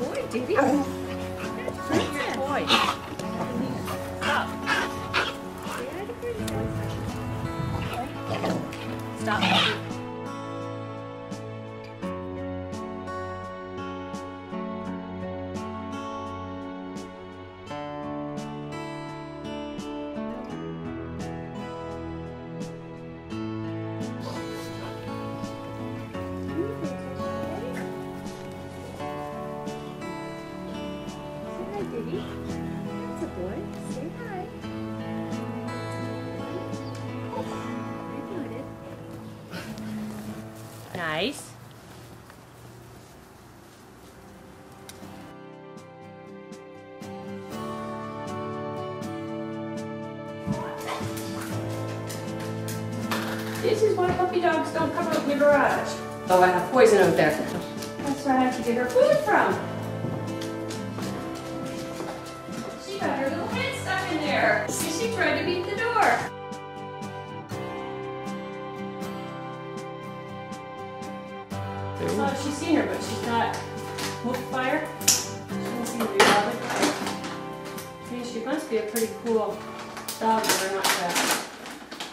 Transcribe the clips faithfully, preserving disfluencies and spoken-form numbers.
more, Davey. That's a good boy. Stop. Stop. That's a boy. Say hi. Oh, nice. This is why puppy dogs don't come out of your garage. Oh, I have poison out there. That's where I have to get her food from. She got her little head stuck in there. She tried to beat the door. So she's seen her, but she's not moved by her. She doesn't seem to be bothered. I mean, she must be a pretty cool dog, but we're not that.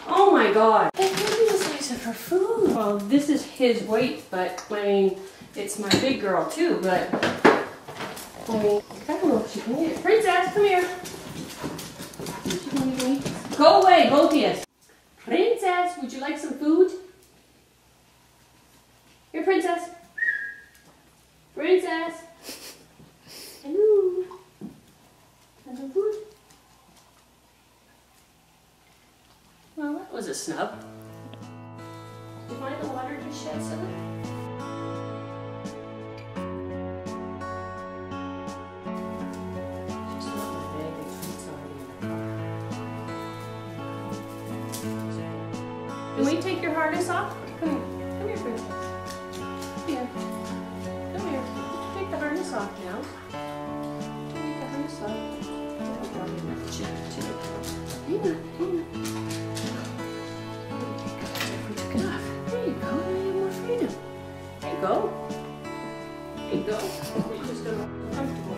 Oh my god! Look at the size of her food. Well, this is his weight, but I mean, it's my big girl too, but. I mean, I don't know if she can eat it. Princess, come here. She can eat me. Go away, both of you. Princess, would you like some food? Here, Princess. Princess. Hello. Want some food? Well, that was a snub. Do you mind the water just shed some? Can we take your harness off? Come here. Come here, Princess. Come here. Come here. Take the harness off now. Take the harness off. Hang on, hang on. We took it off. There you go. Now you have more freedom. There you go. There you go. You're just going to be comfortable.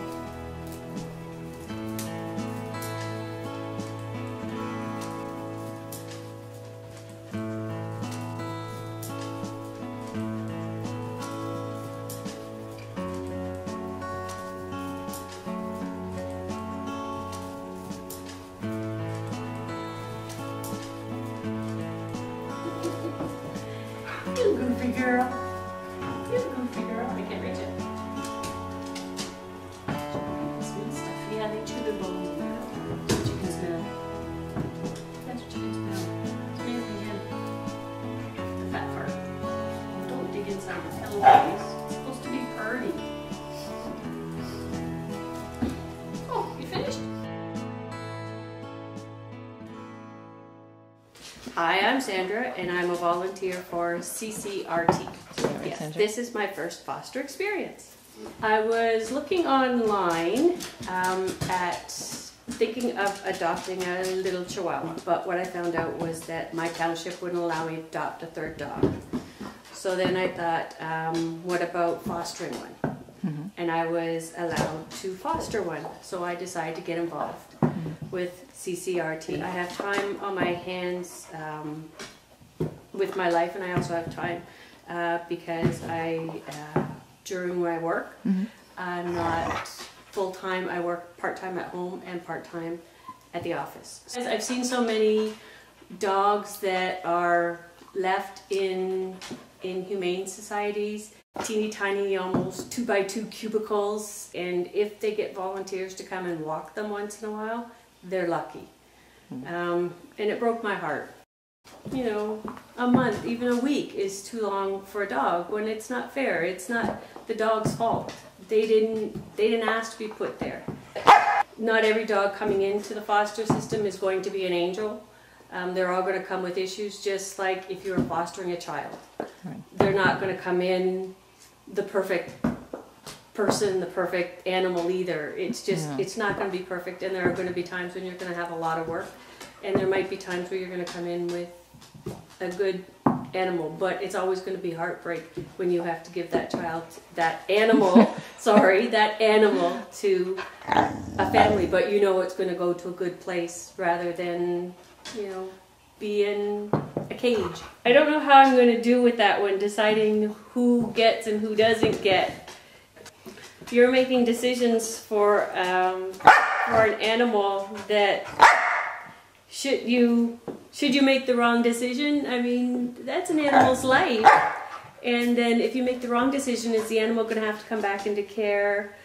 You goofy girl. You goofy girl. I can't reach it. Smell stuff. Yeah, they chew their bones in there. That's what you can smell. That's what you can smell. It's breathing in. The fat part. Don't dig inside the pillow case. It's supposed to be purdy. Oh, you finished? Hi, I'm Sandra, and I'm a volunteer for C C R T. Yes, this is my first foster experience. I was looking online um, at thinking of adopting a little Chihuahua, but what I found out was that my township wouldn't allow me to adopt a third dog. So then I thought, um, what about fostering one? Mm-hmm. And I was allowed to foster one, so I decided to get involved with C C R T. I have time on my hands um, with my life, and I also have time uh, because I, uh, during my work, mm-hmm. I'm not full-time. I work part-time at home and part-time at the office. I've seen so many dogs that are left in inhumane societies, teeny tiny, almost two by two cubicles, and if they get volunteers to come and walk them once in a while, they're lucky. Um, and it broke my heart. You know, a month, even a week is too long for a dog when it's not fair. It's not the dog's fault. They didn't, they didn't ask to be put there. Not every dog coming into the foster system is going to be an angel. Um, they're all going to come with issues, just like if you were fostering a child. Right. They're not going to come in the perfect person, the perfect animal either. It's just, yeah. It's not going to be perfect, and there are going to be times when you're going to have a lot of work, and there might be times where you're going to come in with a good animal, but it's always going to be heartbreak when you have to give that child, that animal, sorry, that animal to a family, but you know it's going to go to a good place rather than, you know, be in a cage. I don't know how I'm going to do with that one, deciding who gets and who doesn't get. You're making decisions for, um, for an animal that should you, should you make the wrong decision? I mean, that's an animal's life. And then if you make the wrong decision, is the animal going to have to come back into care?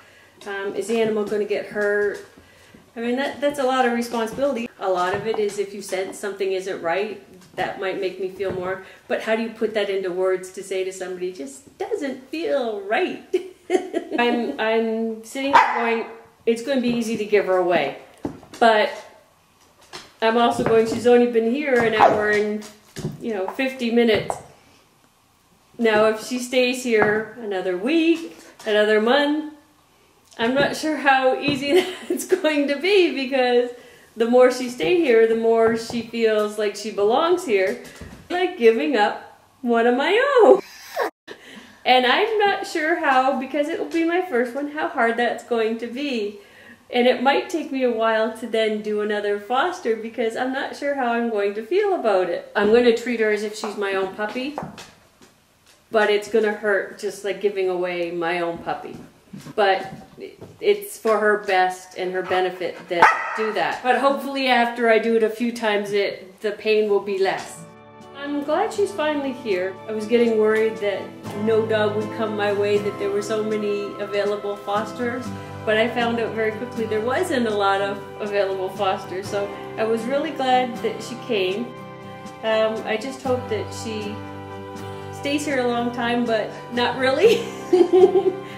Um, is the animal going to get hurt? I mean, that, that's a lot of responsibility. A lot of it is if you sense something isn't right, that might make me feel more. But how do you put that into words to say to somebody, just doesn't feel right? I'm, I'm sitting here going, it's going to be easy to give her away. But I'm also going, she's only been here an hour and, you know, fifty minutes. Now, if she stays here another week, another month, I'm not sure how easy that's going to be, because the more she stays here, the more she feels like she belongs here. Like giving up one of my own. And I'm not sure how, because it will be my first one, how hard that's going to be. And it might take me a while to then do another foster, because I'm not sure how I'm going to feel about it. I'm going to treat her as if she's my own puppy, but it's going to hurt just like giving away my own puppy. But it's for her best and her benefit that I do that. But hopefully after I do it a few times, it the pain will be less. I'm glad she's finally here. I was getting worried that no dog would come my way, that there were so many available fosters, but I found out very quickly there wasn't a lot of available fosters, so I was really glad that she came. Um, I just hope that she stays here a long time, but not really.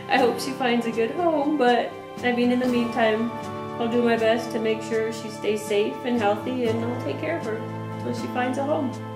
I hope she finds a good home, but I mean, in the meantime, I'll do my best to make sure she stays safe and healthy, and I'll take care of her until she finds a home.